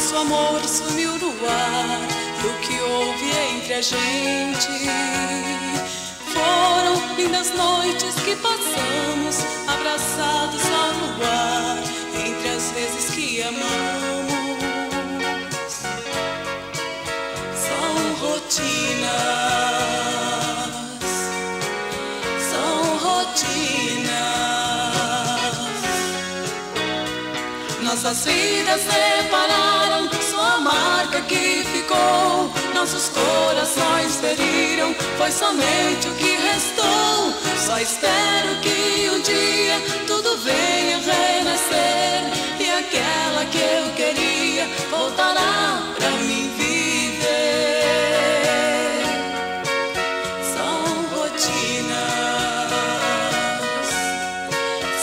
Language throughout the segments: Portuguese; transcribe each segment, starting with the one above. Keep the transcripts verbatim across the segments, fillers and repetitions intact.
nosso amor sumiu no ar. Do que houve entre a gente, foram lindas noites que passamos abraçados ao luar, entre as vezes que amamos. São rotinas, são rotinas. Nossas vidas separaram sua marca que ficou. Nossos corações feriram, foi somente o que restou. Só espero que um dia tudo venha renascer e aquela que eu queria voltará pra mim viver. São rotinas,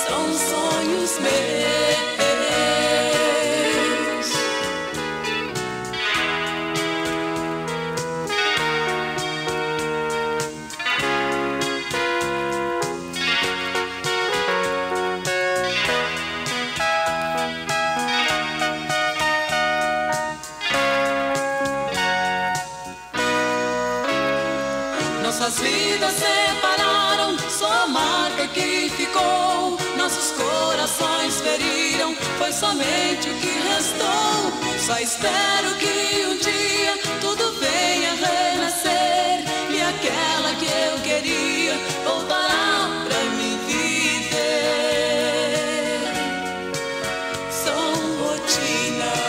são sonhos meus. Nossas vidas separaram, só a marca que ficou. Nossos corações feriram, foi somente o que restou. Só espero que um dia tudo venha renascer e aquela que eu queria voltará pra me viver. São rotinas.